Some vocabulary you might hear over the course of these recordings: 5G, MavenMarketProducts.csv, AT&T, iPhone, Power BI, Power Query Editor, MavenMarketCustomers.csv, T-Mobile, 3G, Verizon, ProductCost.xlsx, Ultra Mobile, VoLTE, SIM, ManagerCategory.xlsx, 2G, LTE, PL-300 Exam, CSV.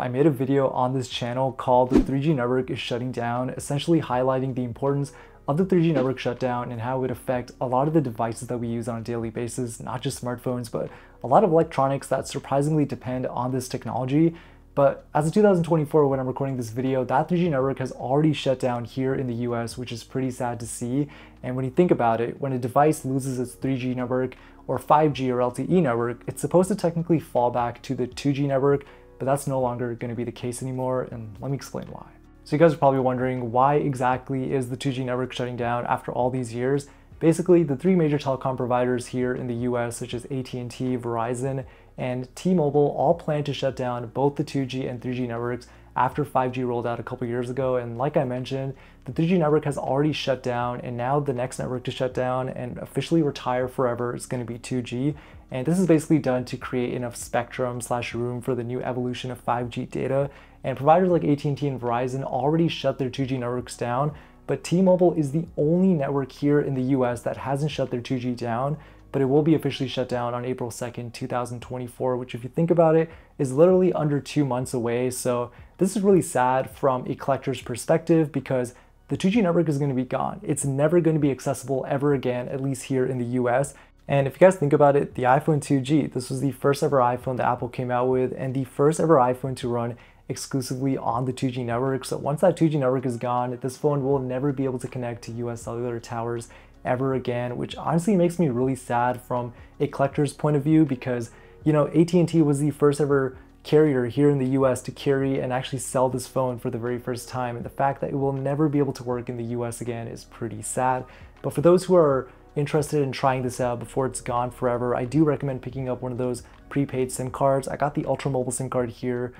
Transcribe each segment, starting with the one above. I made a video on this channel called "The 3G Network is Shutting Down," essentially highlighting the importance of the 3G network shutdown and how it would affect a lot of the devices that we use on a daily basis, not just smartphones, but a lot of electronics that surprisingly depend on this technology. But as of 2024, when I'm recording this video, that 3G network has already shut down here in the US, which is pretty sad to see. And when you think about it, when a device loses its 3G network or 5G or LTE network, it's supposed to technically fall back to the 2G network, but that's no longer going to be the case anymore, and let me explain why. So you guys are probably wondering, why exactly is the 2G network shutting down after all these years? Basically, the three major telecom providers here in the US, such as AT&T, Verizon, and T-Mobile, all plan to shut down both the 2G and 3G networks after 5G rolled out a couple years ago. And like I mentioned, the 3G network has already shut down, and now the next network to shut down and officially retire forever is going to be 2G. And this is basically done to create enough spectrum/room for the new evolution of 5G data. And providers like AT&T and Verizon already shut their 2G networks down, but T-Mobile is the only network here in the US that hasn't shut their 2G down, but it will be officially shut down on April 2nd, 2024, which, if you think about it, is literally under 2 months away. So this is really sad from a collector's perspective, because the 2G network is going to be gone. It's never going to be accessible ever again, at least here in the US. And if you guys think about it, the iPhone 2G, this was the first ever iPhone that Apple came out with, and the first ever iPhone to run exclusively on the 2G network. So once that 2G network is gone, this phone will never be able to connect to US cellular towers ever again, which honestly makes me really sad from a collector's point of view, because, you know, AT&T was the first ever carrier here in the US to carry and actually sell this phone for the very first time, and the fact that it will never be able to work in the US again is pretty sad. But for those who are interested in trying this out before it's gone forever, I do recommend picking up one of those prepaid SIM cards. I got the Ultra Mobile SIM card here.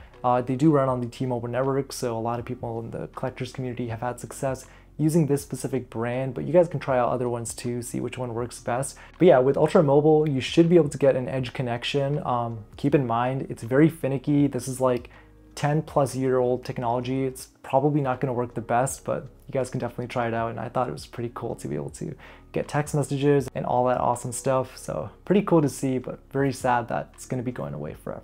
They do run on the T-Mobile network, so a lot of people in the collectors community have had success using this specific brand, but you guys can try out other ones too, see which one works best. But yeah, with Ultra Mobile, you should be able to get an edge connection. Keep in mind, it's very finicky. This is like 10-plus-year-old technology. It's probably not going to work the best, but you guys can definitely try it out, and I thought it was pretty cool to be able to get text messages and all that awesome stuff. So pretty cool to see, but very sad that it's going to be going away forever.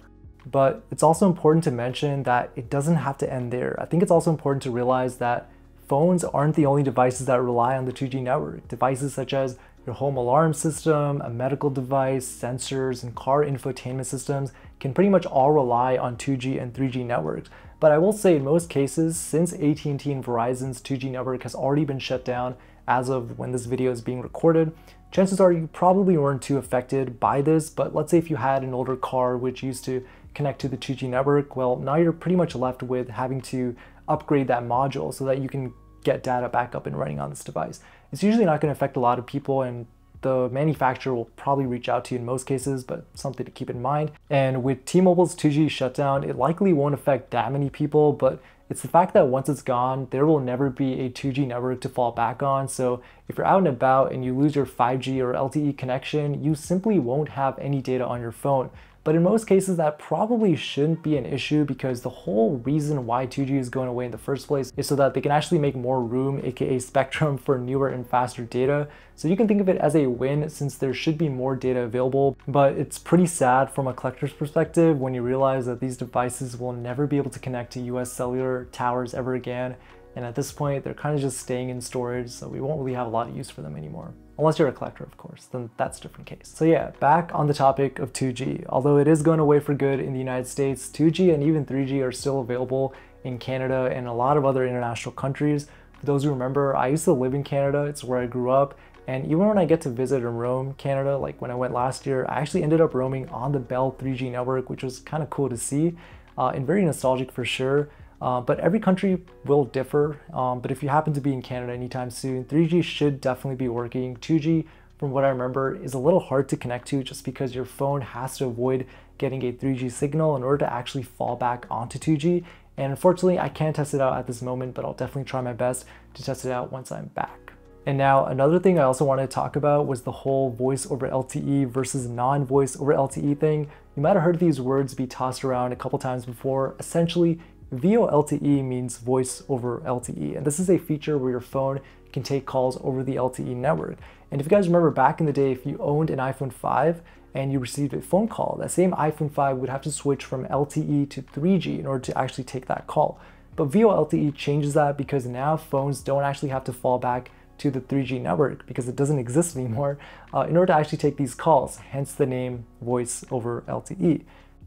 But it's also important to mention that it doesn't have to end there. I think it's also important to realize that phones aren't the only devices that rely on the 2G network. Devices such as your home alarm system, a medical device, sensors, and car infotainment systems can pretty much all rely on 2G and 3G networks. But I will say, in most cases, since AT&T and Verizon's 2G network has already been shut down as of when this video is being recorded, chances are you probably weren't too affected by this. But let's say if you had an older car which used to connect to the 2G network, well, now you're pretty much left with having to upgrade that module so that you can get data back up and running on this device. It's usually not going to affect a lot of people, and the manufacturer will probably reach out to you in most cases, but something to keep in mind. And with T-Mobile's 2G shutdown, it likely won't affect that many people, but it's the fact that once it's gone, there will never be a 2G network to fall back on. So if you're out and about and you lose your 5G or LTE connection, you simply won't have any data on your phone. But in most cases, that probably shouldn't be an issue, because the whole reason why 2G is going away in the first place is so that they can actually make more room, aka spectrum, for newer and faster data. So you can think of it as a win, since there should be more data available. But it's pretty sad from a collector's perspective when you realize that these devices will never be able to connect to US cellular towers ever again. And at this point, they're kind of just staying in storage, so we won't really have a lot of use for them anymore. Unless you're a collector, of course, then that's a different case. So yeah, back on the topic of 2G. Although it is going away for good in the United States, 2G and even 3G are still available in Canada and a lot of other international countries. For those who remember, I used to live in Canada. It's where I grew up. And even when I get to visit and roam Canada, like when I went last year, I actually ended up roaming on the Bell 3G network, which was kind of cool to see and very nostalgic for sure. But every country will differ, but if you happen to be in Canada anytime soon, 3G should definitely be working. 2G, from what I remember, is a little hard to connect to, just because your phone has to avoid getting a 3G signal in order to actually fall back onto 2G. And unfortunately, I can't test it out at this moment, but I'll definitely try my best to test it out once I'm back. And now, another thing I also wanted to talk about was the whole voice over LTE versus non-voice over LTE thing. You might have heard these words be tossed around a couple times before. Essentially, VoLTE means voice over LTE, and this is a feature where your phone can take calls over the LTE network. And if you guys remember back in the day, if you owned an iPhone 5, and you received a phone call, that same iPhone 5 would have to switch from LTE to 3G in order to actually take that call. But VoLTE changes that because now phones don't actually have to fall back to the 3G network because it doesn't exist anymore in order to actually take these calls, hence the name Voice over LTE.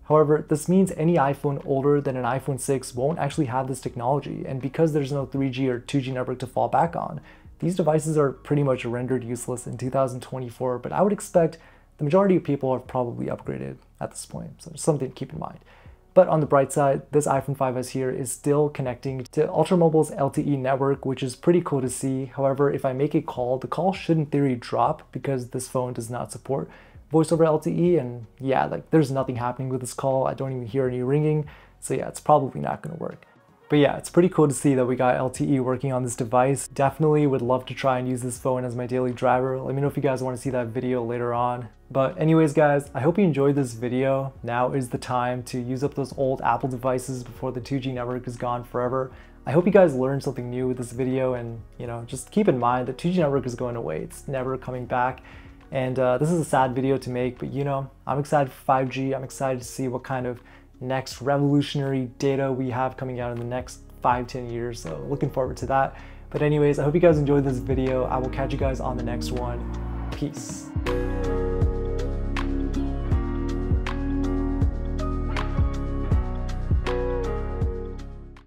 However, this means any iPhone older than an iPhone 6 won't actually have this technology, and because there's no 3G or 2G network to fall back on, these devices are pretty much rendered useless in 2024, but I would expect the majority of people have probably upgraded at this point, so it's something to keep in mind. But on the bright side, this iPhone 5s here is still connecting to Ultra Mobile's LTE network, which is pretty cool to see. However, if I make a call, the call should in theory drop because this phone does not support Voice over LTE, and yeah, like there's nothing happening with this call. I don't even hear any ringing, so yeah, it's probably not gonna work. But yeah, it's pretty cool to see that we got LTE working on this device. Definitely would love to try and use this phone as my daily driver. Let me know if you guys want to see that video later on. But anyways guys, I hope you enjoyed this video. Now is the time to use up those old Apple devices before the 2G network is gone forever. I hope you guys learned something new with this video, and you know, just keep in mind the 2G network is going away. It's never coming back. And this is a sad video to make, but you know, I'm excited for 5G. I'm excited to see what kind of next revolutionary data we have coming out in the next 5-10 years. So looking forward to that. But anyways, I hope you guys enjoyed this video. I will catch you guys on the next one. Peace.